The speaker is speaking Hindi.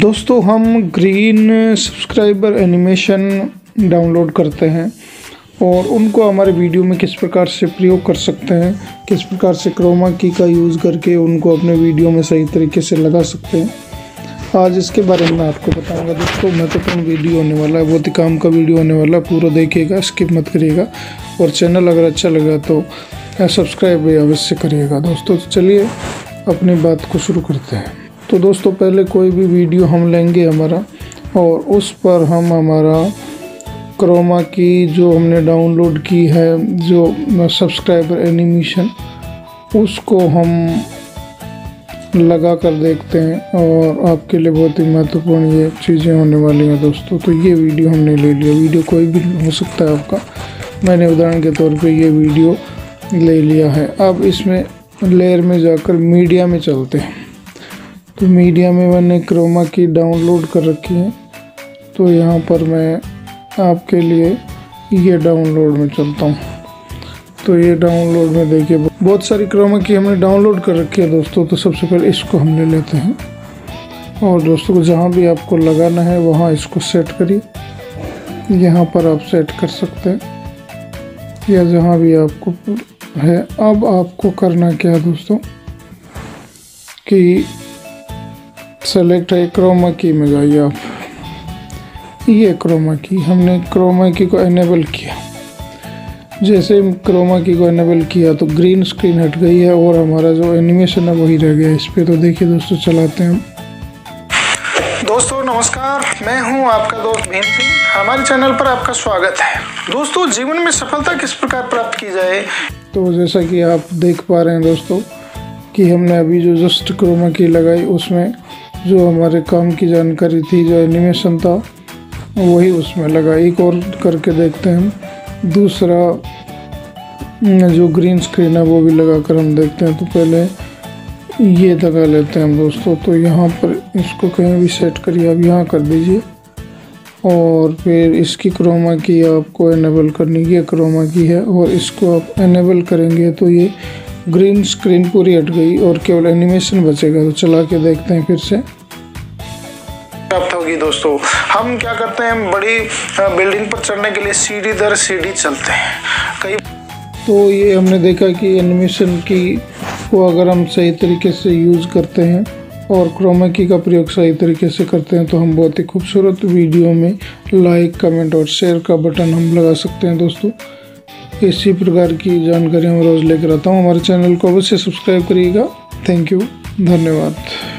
दोस्तों हम ग्रीन सब्सक्राइबर एनिमेशन डाउनलोड करते हैं और उनको हमारे वीडियो में किस प्रकार से प्रयोग कर सकते हैं, किस प्रकार से क्रोमा की का यूज़ करके उनको अपने वीडियो में सही तरीके से लगा सकते हैं। आज इसके बारे में आपको बताऊंगा दोस्तों। महत्वपूर्ण वीडियो होने वाला है, बहुत ही काम का वीडियो होने वाला है। पूरा देखिएगा, स्किप मत करिएगा और चैनल अगर अच्छा लगा तो सब्सक्राइब अवश्य करिएगा दोस्तों। चलिए अपनी बात को शुरू करते हैं। तो दोस्तों पहले कोई भी वीडियो हम लेंगे हमारा और उस पर हम हमारा क्रोमा की जो हमने डाउनलोड की है जो सब्सक्राइबर एनिमेशन उसको हम लगा कर देखते हैं और आपके लिए बहुत ही महत्वपूर्ण ये चीज़ें होने वाली हैं दोस्तों। तो ये वीडियो हमने ले लिया, वीडियो कोई भी हो सकता है आपका। मैंने उदाहरण के तौर पे ये वीडियो ले लिया है। अब इसमें लेयर में जाकर मीडिया में चलते हैं। तो मीडिया में मैंने क्रोमा की डाउनलोड कर रखी है, तो यहाँ पर मैं आपके लिए ये डाउनलोड में चलता हूँ। तो ये डाउनलोड में देखिए बहुत सारी क्रोमा की हमने डाउनलोड कर रखी है दोस्तों। तो सबसे पहले इसको हम ले लेते हैं और दोस्तों को जहाँ भी आपको लगाना है वहाँ इसको सेट करिए। यहाँ पर आप सेट कर सकते हैं या जहाँ भी आपको है। अब आपको करना क्या है दोस्तों कि सेलेक्ट है क्रोमा की में जाइए आप। ये क्रोमा की, हमने क्रोमा की को इनेबल किया। जैसे क्रोमा की को इनेबल किया तो ग्रीन स्क्रीन हट गई है और हमारा जो एनिमेशन है वही रह गया इस पर। तो देखिए दोस्तों चलाते हैं। दोस्तों नमस्कार, मैं हूं आपका दोस्त भीम सिंह। हमारे चैनल पर आपका स्वागत है। दोस्तों जीवन में सफलता किस प्रकार प्राप्त की जाए, तो जैसा कि आप देख पा रहे हैं दोस्तों कि हमने अभी जो जस्ट क्रोमा की लगाई उसमें जो हमारे काम की जानकारी थी, जो एनिमेशन था वही उसमें लगा। एक और करके देखते हैं हम, दूसरा जो ग्रीन स्क्रीन है वो भी लगा कर हम देखते हैं। तो पहले ये लगा लेते हैं हम दोस्तों। तो यहाँ पर इसको कहीं भी सेट करिए, आप यहाँ कर दीजिए और फिर इसकी क्रोमा की आपको इनेबल करनी। ये क्रोमा की है और इसको आप इनेबल करेंगे तो ये ग्रीन स्क्रीन पूरी हट गई और केवल एनिमेशन बचेगा। तो चला के देखते हैं फिर से प्राप्त होगी। दोस्तों हम क्या करते हैं, बड़ी बिल्डिंग पर चढ़ने के लिए सीढ़ी दर सीढ़ी चलते हैं कई। तो ये हमने देखा कि एनिमेशन की को अगर हम सही तरीके से यूज़ करते हैं और क्रोमा की का प्रयोग सही तरीके से करते हैं तो हम बहुत ही खूबसूरत वीडियो में लाइक, कमेंट और शेयर का बटन हम लगा सकते हैं दोस्तों। इसी प्रकार की जानकारी मैं रोज़ लेकर आता हूँ। हमारे चैनल को अवश्य सब्सक्राइब करिएगा। थैंक यू, धन्यवाद।